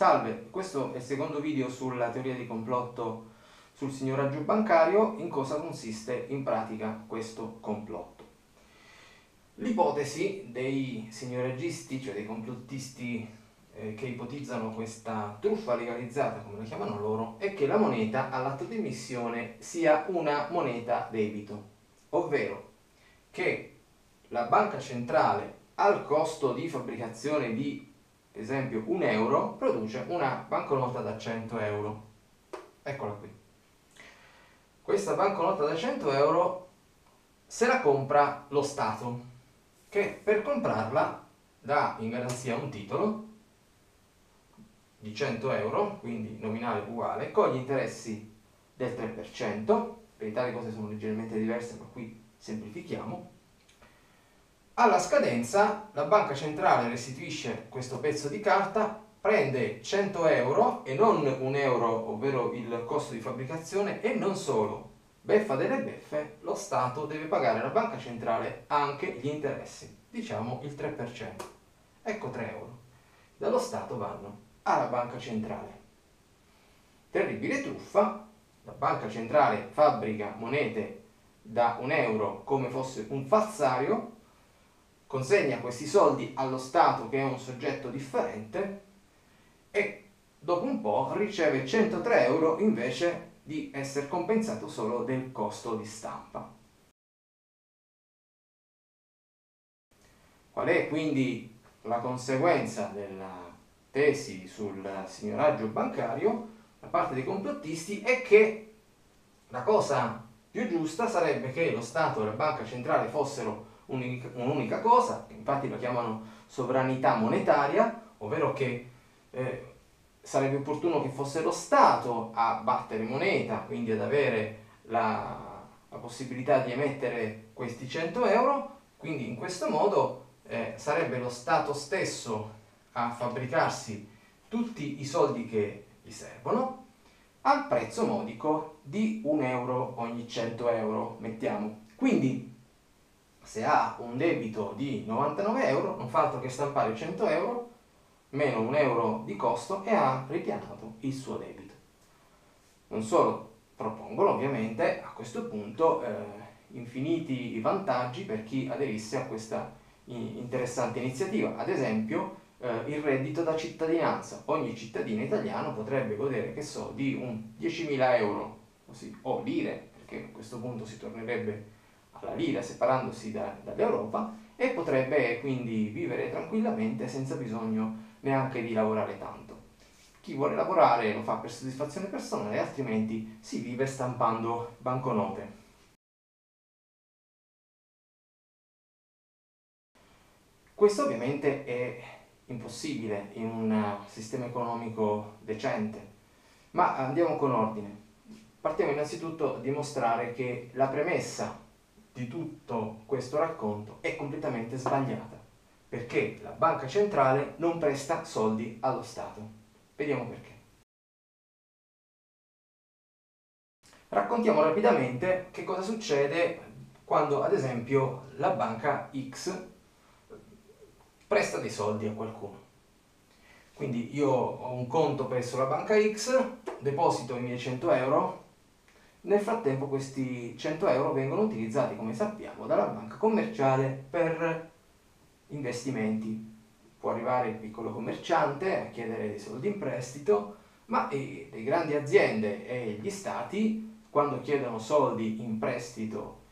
Salve, questo è il secondo video sulla teoria di complotto sul signoraggio bancario. In cosa consiste in pratica questo complotto? L'ipotesi dei signoraggisti, cioè dei complottisti che ipotizzano questa truffa legalizzata, come la chiamano loro, è che la moneta all'atto di emissione sia una moneta debito, ovvero che la banca centrale al costo di fabbricazione di esempio €1 produce una banconota da €100. Eccola qui. Questa banconota da €100 se la compra lo Stato, che per comprarla dà in garanzia un titolo di €100, quindi nominale uguale, con gli interessi del 3%, per l'Italia le cose sono leggermente diverse ma qui semplifichiamo. Alla scadenza la banca centrale restituisce questo pezzo di carta, prende €100 e non €1, ovvero il costo di fabbricazione, e non solo, beffa delle beffe, lo Stato deve pagare alla banca centrale anche gli interessi, diciamo il 3%. Ecco €3. Dallo Stato vanno alla banca centrale. Terribile truffa, la banca centrale fabbrica monete da €1 come fosse un falsario, consegna questi soldi allo Stato, che è un soggetto differente, e dopo un po' riceve €103 invece di essere compensato solo del costo di stampa. Qual è quindi la conseguenza della tesi sul signoraggio bancario da parte dei complottisti? È che la cosa più giusta sarebbe che lo Stato e la banca centrale fossero un'unica cosa, che infatti la chiamano sovranità monetaria, ovvero che sarebbe opportuno che fosse lo Stato a battere moneta, quindi ad avere la possibilità di emettere questi €100, quindi in questo modo sarebbe lo Stato stesso a fabbricarsi tutti i soldi che gli servono al prezzo modico di €1 ogni €100, mettiamo. Quindi se ha un debito di €99 non fa altro che stampare €100 meno €1 di costo e ha ripianato il suo debito. Non solo, propongono ovviamente a questo punto infiniti vantaggi per chi aderisse a questa interessante iniziativa. Ad esempio il reddito da cittadinanza: ogni cittadino italiano potrebbe godere, che so, di un €10.000 così, o lire, perché a questo punto si tornerebbe alla lira separandosi dall'Europa, e potrebbe quindi vivere tranquillamente senza bisogno neanche di lavorare tanto. Chi vuole lavorare lo fa per soddisfazione personale, altrimenti si vive stampando banconote. Questo ovviamente è impossibile in un sistema economico decente, ma andiamo con ordine. Partiamo innanzitutto a dimostrare che la premessa di tutto questo racconto è completamente sbagliata, perché la banca centrale non presta soldi allo Stato. Vediamo perché. Raccontiamo rapidamente che cosa succede quando, ad esempio, la banca X presta dei soldi a qualcuno. Quindi io ho un conto presso la banca X, deposito i miei €100. Nel frattempo questi €100 vengono utilizzati, come sappiamo, dalla banca commerciale per investimenti. Può arrivare il piccolo commerciante a chiedere dei soldi in prestito, ma le grandi aziende e gli stati, quando chiedono soldi in prestito,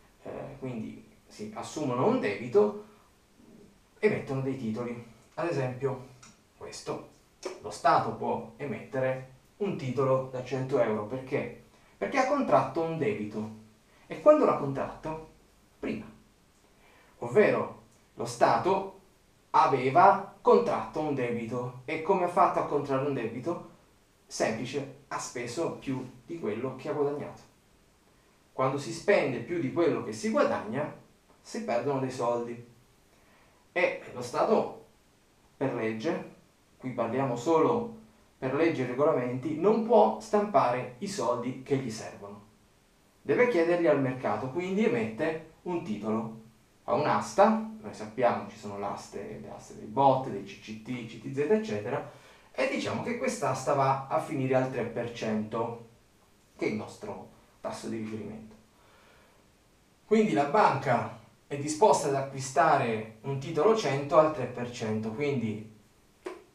quindi si assumono un debito, emettono dei titoli. Ad esempio questo: lo Stato può emettere un titolo da €100, perché? Perché ha contratto un debito. E quando l'ha contratto? Prima. Ovvero lo Stato aveva contratto un debito. E come ha fatto a contrarre un debito? Semplice: ha speso più di quello che ha guadagnato. Quando si spende più di quello che si guadagna, si perdono dei soldi. E lo Stato, per legge, qui parliamo solo per leggi e regolamenti, non può stampare i soldi che gli servono. Deve chiederli al mercato, quindi emette un titolo. Fa un'asta, noi sappiamo ci sono le aste dei BOT, dei CCT, CTZ, eccetera, e diciamo che quest'asta va a finire al 3%, che è il nostro tasso di riferimento. Quindi la banca è disposta ad acquistare un titolo 100 al 3%, quindi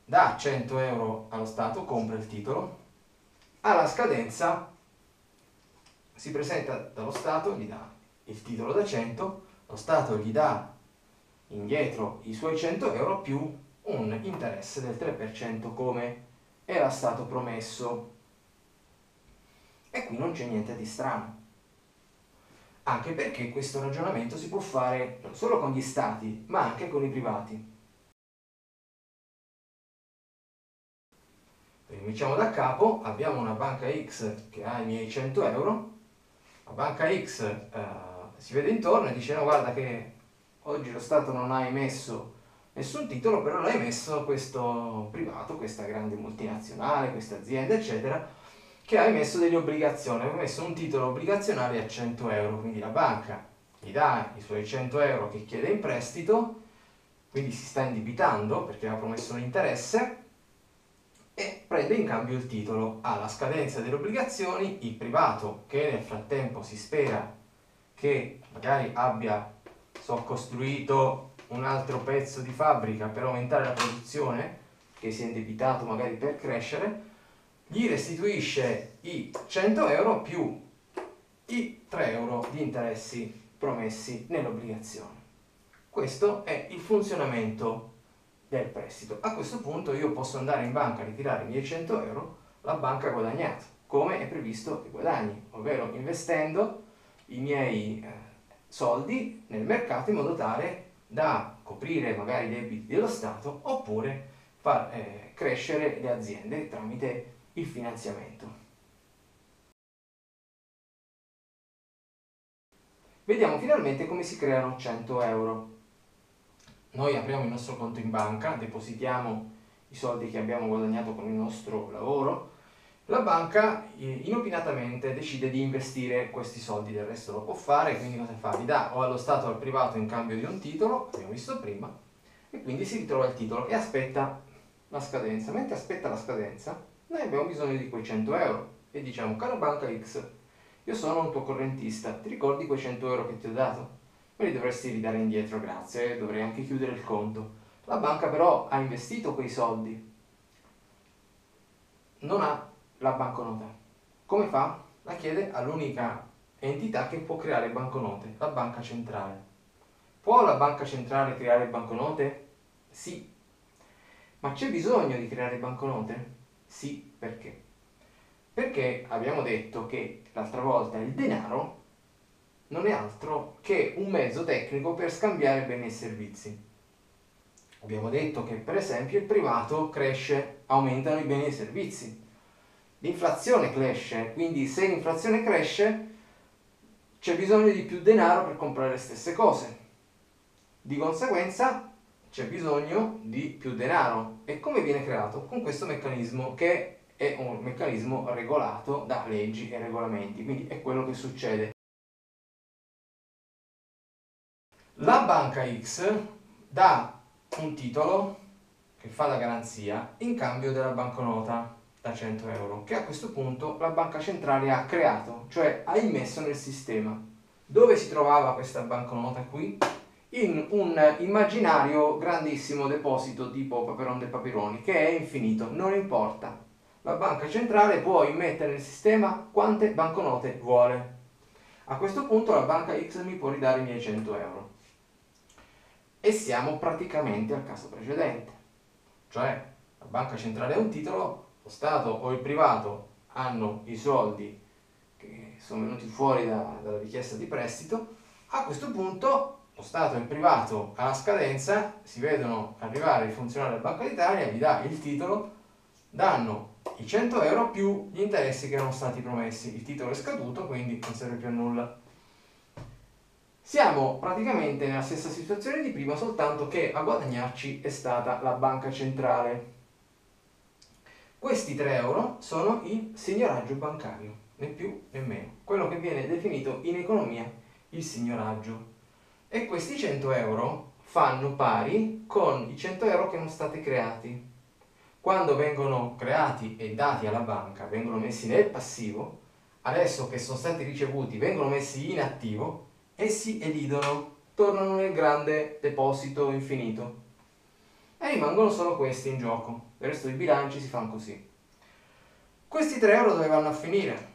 da 100 euro allo Stato compra il titolo, alla scadenza si presenta dallo Stato, gli dà il titolo da 100, lo Stato gli dà indietro i suoi 100 euro più un interesse del 3% come era stato promesso. E qui non c'è niente di strano, anche perché questo ragionamento si può fare non solo con gli stati, ma anche con i privati. Cominciamo da capo, abbiamo una banca X che ha i miei 100 euro, la banca X si vede intorno e dice: no, guarda che oggi lo Stato non ha emesso nessun titolo, però l'ha emesso questo privato, questa grande multinazionale, questa azienda, eccetera, che ha emesso delle obbligazioni, ha emesso un titolo obbligazionario a 100 euro, quindi la banca gli dà i suoi 100 euro che chiede in prestito, quindi si sta indebitando perché ha promesso un interesse, e prende in cambio il titolo. Alla scadenza delle obbligazioni il privato, che nel frattempo si spera che magari abbia costruito un altro pezzo di fabbrica per aumentare la produzione, che si è indebitato magari per crescere, gli restituisce i 100 euro più i 3 euro di interessi promessi nell'obbligazione. Questo è il funzionamento del prestito. A questo punto io posso andare in banca a ritirare i miei 100 euro, la banca ha guadagnato, come è previsto che guadagni, ovvero investendo i miei soldi nel mercato in modo tale da coprire magari i debiti dello Stato oppure far crescere le aziende tramite il finanziamento. Vediamo finalmente come si creano 100 euro. Noi apriamo il nostro conto in banca, depositiamo i soldi che abbiamo guadagnato con il nostro lavoro, la banca inopinatamente decide di investire questi soldi, del resto lo può fare, quindi cosa fa? Li dà o allo Stato o al privato in cambio di un titolo, abbiamo visto prima, e quindi si ritrova il titolo e aspetta la scadenza. Mentre aspetta la scadenza noi abbiamo bisogno di quei 100 euro e diciamo: cara banca X, io sono un tuo correntista, ti ricordi quei 100 euro che ti ho dato? Li dovresti ridare indietro, grazie, dovrei anche chiudere il conto. La banca però ha investito quei soldi, non ha la banconota. Come fa? La chiede all'unica entità che può creare banconote, la banca centrale. Può la banca centrale creare banconote? Sì. Ma c'è bisogno di creare banconote? Sì. Perché? Perché abbiamo detto che l'altra volta il denaro non è altro che un mezzo tecnico per scambiare beni e servizi. Abbiamo detto che per esempio il privato cresce, aumentano i beni e i servizi. L'inflazione cresce, quindi se l'inflazione cresce c'è bisogno di più denaro per comprare le stesse cose. Di conseguenza c'è bisogno di più denaro. E come viene creato? Con questo meccanismo, che è un meccanismo regolato da leggi e regolamenti, quindi è quello che succede. La banca X dà un titolo che fa la garanzia in cambio della banconota da 100 euro che a questo punto la banca centrale ha creato, cioè ha immesso nel sistema. Dove si trovava questa banconota qui? In un immaginario grandissimo deposito tipo Paperon dei Paperoni, che è infinito, non importa. La banca centrale può immettere nel sistema quante banconote vuole. A questo punto la banca X mi può ridare i miei 100 euro. E siamo praticamente al caso precedente, cioè la banca centrale ha un titolo, lo Stato o il privato hanno i soldi che sono venuti fuori dalla richiesta di prestito. A questo punto lo Stato e il privato alla scadenza si vedono arrivare il funzionario della Banca d'Italia, gli dà il titolo, danno i 100 euro più gli interessi che erano stati promessi, il titolo è scaduto quindi non serve più a nulla. Siamo praticamente nella stessa situazione di prima, soltanto che a guadagnarci è stata la banca centrale. Questi 3 euro sono il signoraggio bancario, né più né meno, quello che viene definito in economia il signoraggio. E questi 100 euro fanno pari con i 100 euro che erano stati creati. quando vengono creati e dati alla banca, vengono messi nel passivo, adesso che sono stati ricevuti vengono messi in attivo e si elidono, tornano nel grande deposito infinito. E rimangono solo questi in gioco, il resto dei bilanci si fanno così. Questi 3 euro dove vanno a finire?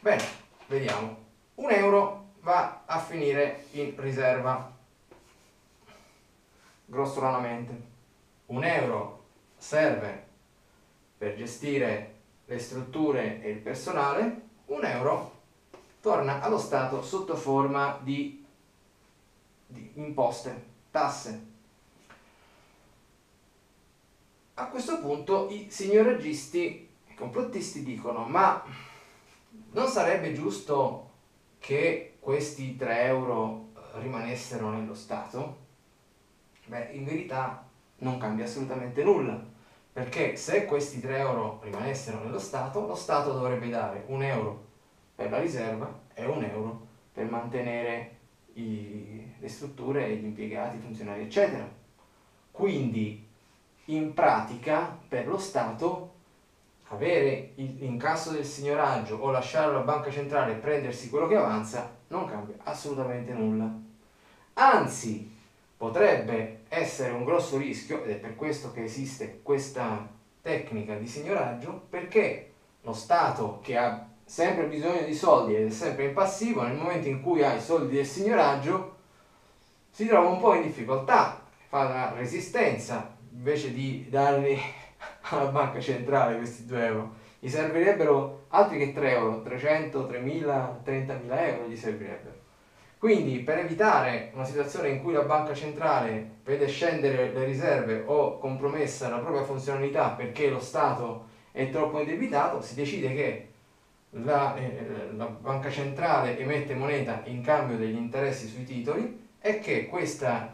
Bene, vediamo. 1 euro va a finire in riserva, grossolanamente. 1 euro serve per gestire le strutture e il personale, 1 euro torna allo Stato sotto forma di imposte, tasse. A questo punto i signoraggisti e complottisti dicono: ma non sarebbe giusto che questi 3 euro rimanessero nello Stato? Beh, in verità non cambia assolutamente nulla, perché se questi 3 euro rimanessero nello Stato, lo Stato dovrebbe dare 1 euro per la riserva e 1 euro per mantenere le strutture, gli impiegati, i funzionari, eccetera. Quindi, in pratica, per lo Stato, avere l'incasso del signoraggio o lasciare la banca centrale e prendersi quello che avanza non cambia assolutamente nulla. Anzi, potrebbe essere un grosso rischio, ed è per questo che esiste questa tecnica di signoraggio, perché lo Stato, che ha sempre bisogno di soldi ed è sempre in passivo, nel momento in cui ha i soldi del signoraggio si trova un po' in difficoltà, fa una resistenza. Invece di darli alla banca centrale questi 2 euro, gli servirebbero altri che 3 euro, 300, 3.000, 30.000 euro gli servirebbero. Quindi, per evitare una situazione in cui la banca centrale vede scendere le riserve o compromessa la propria funzionalità perché lo Stato è troppo indebitato, si decide che la banca centrale emette moneta in cambio degli interessi sui titoli e che questa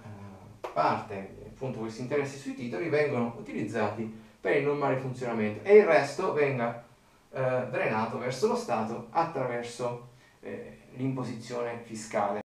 parte, appunto questi interessi sui titoli, vengono utilizzati per il normale funzionamento e il resto venga drenato verso lo Stato attraverso l'imposizione fiscale.